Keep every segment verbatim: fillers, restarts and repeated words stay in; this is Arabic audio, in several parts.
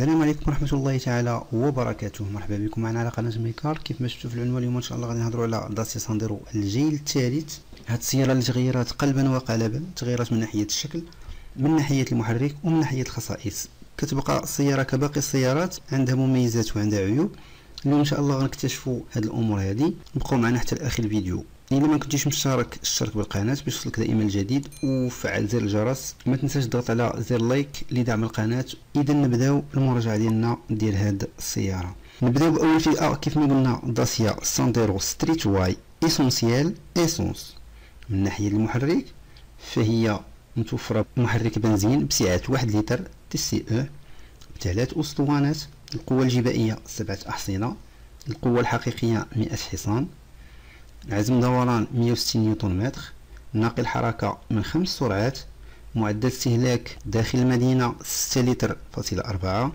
السلام عليكم ورحمه الله تعالى وبركاته. مرحبا بكم معنا على قناه ميكار. كيف ما شفتوا في العنوان اليوم ان شاء الله غادي نهضروا على داسيا سانديرو الجيل الثالث. هاد السياره اللي تغيرات قلبا وقالبا، تغيرات من ناحيه الشكل، من ناحيه المحرك، ومن ناحيه الخصائص. كتبقى السياره كباقي السيارات، عندها مميزات وعندها عيوب. اليوم ان شاء الله غنكتشفوا هاد الامور هادي. بقوا معنا حتى لاخر الفيديو. الا ما كنتيش مشترك اشترك بالقناه باش يوصلك دائما الجديد، وفعل زر الجرس. ما تنساش تضغط على زر لايك لدعم القناه. اذا نبداو المراجعه ديالنا ديال هاد السياره. نبداو باول فئه كيف ما قلنا، داسيا سانديرو ستريت واي اسونسيال اسونس. من ناحيه المحرك فهي متوفره بمحرك بنزين بسعه واحد لتر تي سي او، بثلاث اسطوانات. القوه الجبائيه سبعه احصنه، القوه الحقيقيه مئة حصان، عزم دوران مئة وستين نيوتن متر، ناقل حركه من خمس سرعات، معدل استهلاك داخل المدينه ستة لتر فاصلة أربعة،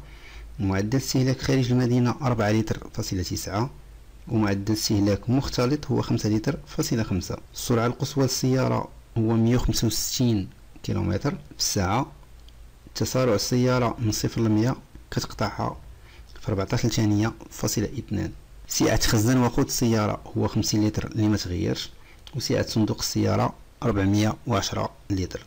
معدل استهلاك خارج المدينه أربعة لتر فاصلة تسعة، ومعدل استهلاك مختلط هو خمسة لتر فاصلة خمسة. السرعه القصوى للسياره هو مئة وخمسة وستين كيلومتر في الساعه. تسارع السياره من صفر ل مئة كتقطعها في أربعطاش ثانيه فاصلة اثنان. سعة خزان وقود السيارة هو خمسين لتر اللي ما تغيرش، وسعة صندوق السيارة أربعمئة وعشرة لتر.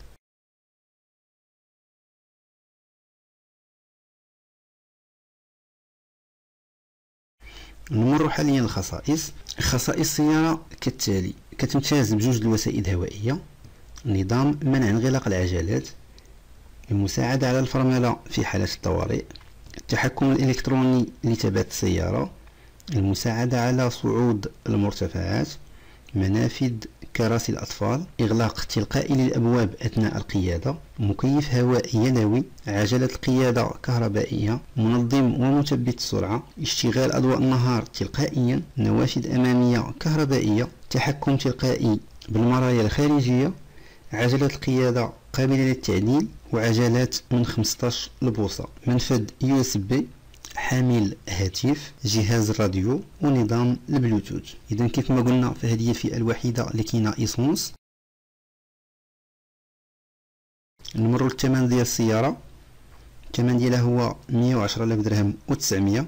نمر حاليا الخصائص. خصائص السيارة كالتالي: كتمتاز بجوج الوسائد الهوائية، نظام منع انغلاق العجلات، المساعدة على الفرملة في حالة الطوارئ، التحكم الإلكتروني لثبات السيارة، المساعدة على صعود المرتفعات، منافذ كراسي الأطفال، إغلاق تلقائي للأبواب أثناء القيادة، مكيف هوائي يدوي، عجلة القيادة كهربائية، منظم ومثبت السرعة، اشتغال أضواء النهار تلقائيا، نوافذ أمامية كهربائية، تحكم تلقائي بالمرايا الخارجية، عجلة القيادة قابلة للتعديل، وعجلات من خمسطاش لبوصة، منفذ يو اس بي، حامل هاتف، جهاز راديو، ونظام البلوتوث. اذا كيف ما قلنا فهذه هي الفئه الوحيده اللي كاينه ايسونس. نمروا للثمن ديال السياره. الثمن ديالها هو مئة وعشرة آلاف درهم وتسعمئة،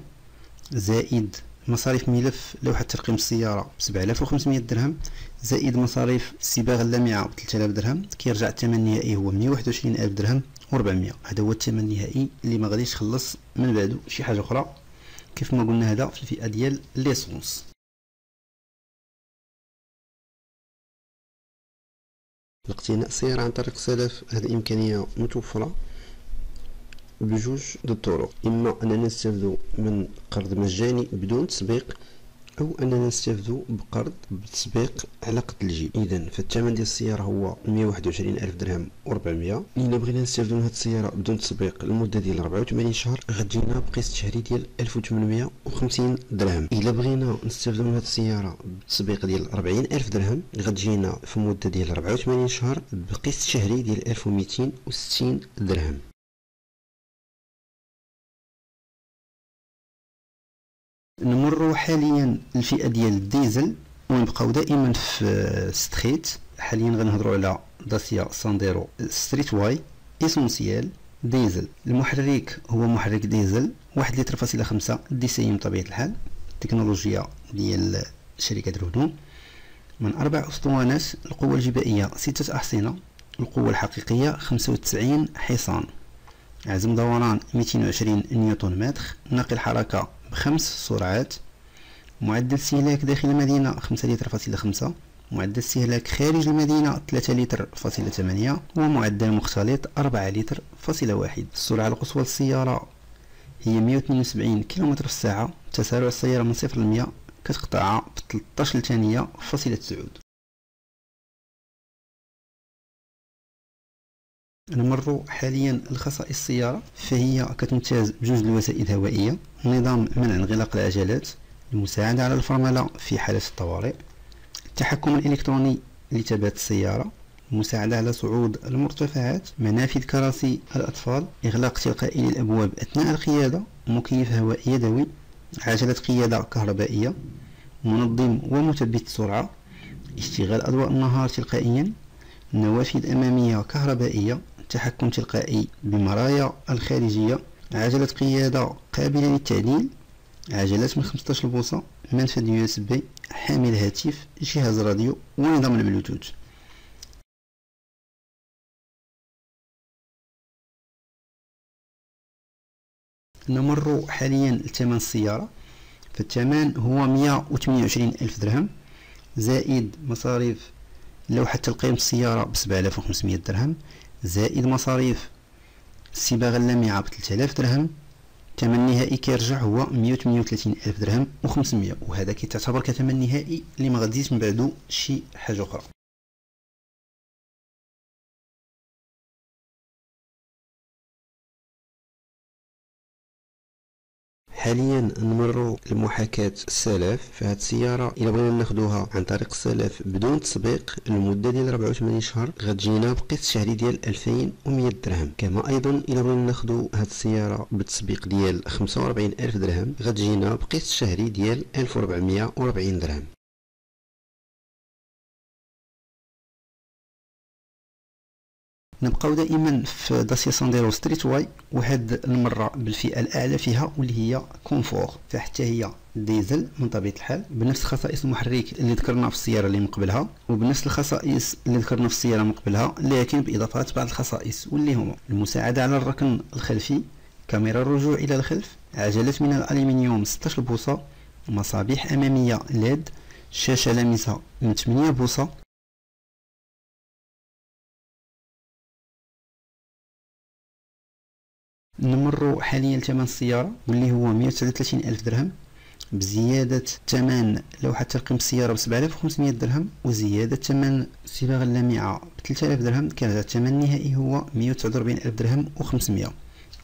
زائد مصاريف ملف لوحه ترقيم السياره سبعة آلاف وخمسمئة درهم، زائد مصاريف الصباغه اللامعه ب ثلاثة آلاف درهم. كيرجع الثمن النهائي هو مئة وواحد وعشرين ألف درهم أربعمئة. هذا هو الثمن النهائي اللي ما غاديش تخلص من بعده شي حاجه اخرى. كيف ما قلنا هذا في الفئه ديال ليسونس. اقتناء السياره عن طريق السلف، هذه الامكانيه متوفره بجوج د الطرق: اما اننا نستافدو من قرض مجاني بدون تسبيق، او اننا نستافدو بقرض بتسبيق على قد الجيب. اذا فالثمن ديال السياره هو مئة وواحد وعشرين ألف درهم أربعمئة. الا بغينا نستافدو من هاد السياره بدون تسبيق لمده ديال أربعة وثمانين شهر، غتجينا بقيس شهري ديال ألف وثمنمئة وخمسين درهم. الا بغينا نستافدو من هاد السياره بتسبيق ديال أربعين ألف درهم، غتجينا في مده ديال أربعة وثمانين شهر بقيس شهري ديال ألف ومئتين وستين درهم. نمر حاليا للفئه ديال الديزل، ونبقاو دائما في ستريت. حاليا غنهضروا على داسيا سانديرو ستريت واي اسونسيال ديزل. المحرك هو محرك ديزل واحد لتر فاصله خمسة ديسيم بطبيعه الحال، تكنولوجيا ديال شركه الهدوم، من اربع اسطوانات، القوه الجبائيه ستة احصنه، القوه الحقيقيه خمسة وتسعين حصان، عزم دوران مئتين وعشرين نيوتن متر، ناقل حركه بخمس سرعات، معدل استهلاك داخل المدينة خمسة لتر فاصلة خمسة، معدل استهلاك خارج المدينة ثلاثة لتر فاصلة ثمانية، ومعدل مختلط أربعة لتر فاصلة واحد. السرعة القصوى للسيارة هي مئة وثمانية وسبعين كيلومتر في الساعة. تسارع السيارة من صفر لمئة كتقطعها في ثلاثطاش ثانية فاصلة تسعود. نمر حاليا لخصائص السياره، فهي كتمتاز بجوج الوسائد الهوائيه، نظام منع انغلاق العجلات، المساعده على الفرمله في حاله الطوارئ، التحكم الالكتروني لثبات السياره، المساعده على صعود المرتفعات، منافذ كراسي الاطفال، اغلاق تلقائي للابواب اثناء القياده، مكيف هوائي يدوي، عجله قياده كهربائيه، منظم ومثبت السرعه، اشتغال اضواء النهار تلقائيا، نوافذ اماميه كهربائيه، تحكم تلقائي بمرايا الخارجية، عجلة قيادة قابلة للتعديل، عجلات من خمسطاش بوصة، منفذ يو اس بي، حامل هاتف، جهاز راديو، ونظام البلوتوث. نمر حاليا لثمن السيارة، فالثمن هو مية وثمانية وعشرين ألف درهم زائد مصاريف لوحة تلقيم السيارة بسبعة آلاف وخمسمية درهم، زائد مصاريف الصباغة اللامعة بثلاثة آلاف درهم. ثمن نهائي كيرجع هو مية وثمانية وثلاثين ألف درهم وخمسمية، وهذا كيتعتبر كثمن نهائي اللي ما غاديش من بعدو شي حاجة أخرى. حاليا نمروا لمحاكاة السلف. فهاد السيارة إلا بغينا ناخدوها عن طريق السلف بدون تسبيق المدة ديال ربعة وثمانين شهر غتجينا بقيت الشهري ديال ألفين ومية درهم، كما أيضا إلا بغينا ناخدو هاد السيارة بالتسبيق ديال خمسة وأربعين ألف درهم غتجينا بقيت الشهري ديال ألف وأربعمية وأربعين درهم. نبقاو دائما في داسيا سانديرو ستريت واي، وهاد المره بالفئه الاعلى فيها واللي هي كونفور، فحتى هي ديزل من طبيعه الحال بنفس خصائص المحرك اللي ذكرنا في السياره اللي من قبلها وبنفس الخصائص اللي ذكرنا في السياره من قبلها، لكن باضافات بعض الخصائص واللي هما المساعده على الركن الخلفي، كاميرا الرجوع الى الخلف، عجلات من الالومنيوم ستطاش بوصه، مصابيح اماميه ليد، شاشه لامسه من ثمانية بوصه. نمروا حاليا لثمن السياره واللي هو مية وتسعة وثلاثين ألف درهم بزياده ثمن لوحه ترقيم السياره ب سبعة آلاف وخمسمية درهم وزياده ثمن الصباغه اللامعه ب ثلاثة آلاف درهم، كيرجع الثمن النهائي هو مية وتسعة وأربعين ألف درهم وخمسمية،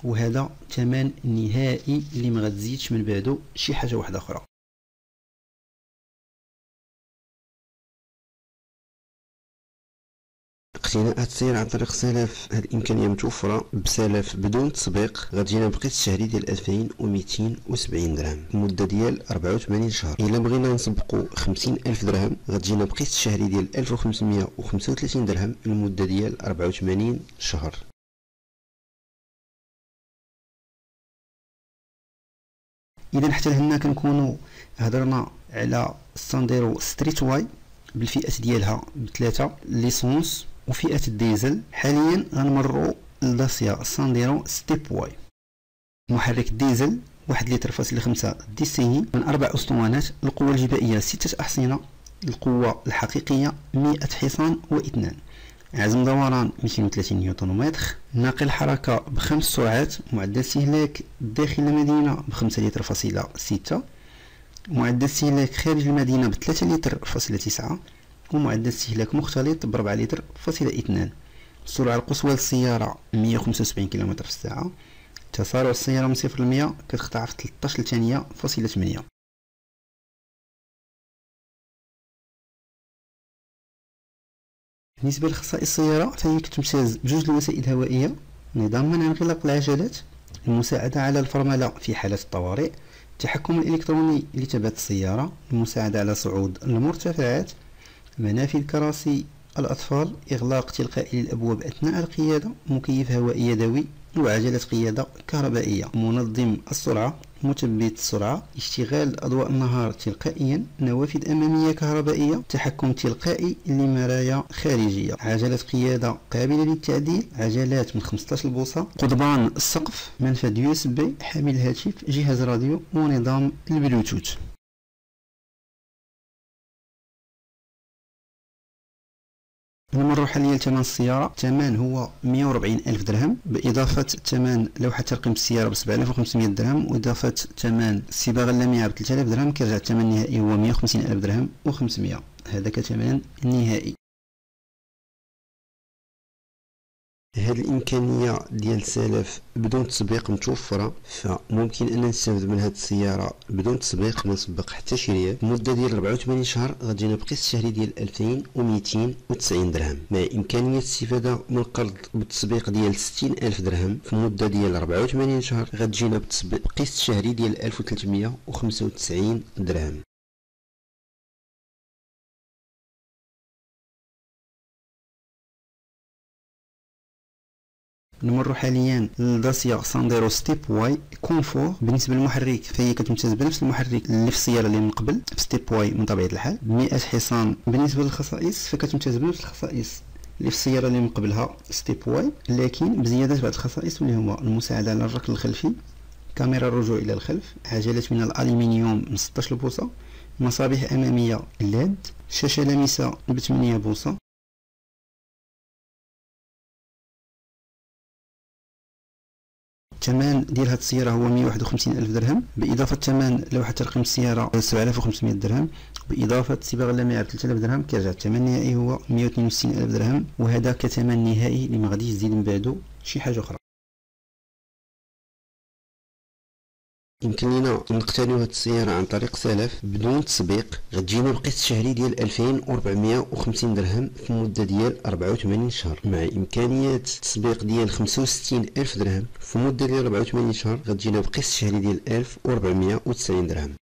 وهذا ثمن نهائي اللي ما غتزيدش من بعده شي حاجه واحده اخرى. اقتناء هاد السيارة عن طريق سلف، هاد الامكانية متوفرة بسلف بدون تسبيق، غتجينا بقيت الشهري ديال ألفين وميتين وسبعين درهم، المدة ديال أربعة وثمانين شهر. إلا بغينا نسبقو خمسين ألف درهم غتجينا بقيت الشهري ديال ألف وخمسمية وخمسة وثلاثين درهم، المدة ديال أربعة وثمانين شهر. إذا حتى لهنا كنكونو هضرنا على السانديرو ستريت واي بالفئات ديالها بثلاثة ليسونس وفئة الديزل. حاليا غنمروا لداسيا سانديرو ستيب واي، محرك الديزل واحد لتر فاصل خمسة دي سي من أربع أسطوانات، القوة الجبائية ستة أحصنة، القوة الحقيقية مئة حصان واثنان، عزم دوران مئتين وثلاثين نيوتن متر، ناقل حركة بخمس سرعات، معدل استهلاك داخل المدينة بخمسة لتر فاصلة ستة، معدل استهلاك خارج المدينة بثلاثة لتر فاصلة تسعة، ومعدل استهلاك مختلط بربعة لتر فاصلة اثنان. السرعة القصوى للسيارة مية وخمسة وسبعين كيلومتر في الساعة. تسارع السيارة من صفر لمية كتقطع في ثلاثطاش ثانية فاصلة ثمانية. بالنسبة لخصائص السيارة فهي كتمتاز بجوج الوسائل الهوائية، نظام منع انغلاق العجلات، المساعدة على الفرملة في حالة الطوارئ، التحكم الإلكتروني لثبات السيارة، المساعدة على صعود المرتفعات، منافذ كراسي الأطفال، إغلاق تلقائي للأبواب أثناء القيادة، مكيف هوائي يدوي، وعجلة قيادة كهربائية، منظم السرعة، مثبت السرعة، اشتغال أضواء النهار تلقائيا، نوافذ أمامية كهربائية، تحكم تلقائي لمرايا خارجية، عجلة قيادة قابلة للتعديل، عجلات من خمسطاش بوصة، قضبان السقف، منفذ يو اس بي، حامل هاتف، جهاز راديو، ونظام البلوتوث. نمروا حاليا لثمن السيارة، الثمن هو مية وأربعين ألف درهم بإضافة ثمن لوحة ترقيم السيارة ب سبعة آلاف وخمسمية درهم وإضافة ثمن الصباغة اللامعة ب ثلاثة آلاف درهم، كيرجع الثمن النهائي هو مية وخمسين ألف درهم وخمسمية، هذا كثمن نهائي. هاد الامكانيه ديال السلف بدون تسبيق متوفره، فممكن ان نستافد من هاد السياره بدون تسبيق، ما نسبق حتى شي ريال، المده ديال أربعة وثمانين شهر غتجينا بقيت الشهري ديال ألفين ومئتين وتسعين درهم، مع امكانيه الاستفاده من قرض بالتسبيق ديال ستين الف درهم في المده ديال أربعة وثمانين شهر، غتجينا بالتسبيق بقيت الشهري ديال ألف وثلاثمية وخمسة وتسعين درهم. نمر حاليا لداسيا سانديرو ستيب واي كونفور. بالنسبه للمحرك فهي كتمتاز بنفس المحرك اللي في السياره اللي من قبل في ستيب واي من طبيعه الحال. مئة حصان بالنسبه للخصائص فكتمتاز بنفس الخصائص اللي في السياره اللي من قبلها ستيب واي، لكن بزياده بعض الخصائص اللي هما المساعده على الركن الخلفي، كاميرا الرجوع الى الخلف، عجلات من الالومنيوم من ستة عشر بوصه، مصابيح اماميه ليد، شاشه لامسه ب ثمانية بوصه، الثمن ديال هاد السياره هو مئة وواحد وخمسين الف درهم، باضافه ثمن لوحه ترقيم السياره سبعة آلاف وخمسمائة درهم، باضافه صباغه اللامعه ب ثلاثة آلاف درهم. كيرجع الثمن النهائي هو مئة واثنين وستين الف درهم، وهذا كثمن نهائي اللي ما غاديش يزيد من بعدو شي حاجه اخرى. يمكن لينا نقتنيو هاد السياره عن طريق سلف بدون تسبيق، غتجينا بقسط شهري ديال ألفين وأربعمائة وخمسين درهم في مده ديال أربعة وثمانين شهر، مع امكانيه تسبيق ديال خمسة وستين الف درهم في مده ديال أربعة وثمانين شهر، غتجينا بقسط شهري ديال ألف وأربعمائة وتسعين درهم.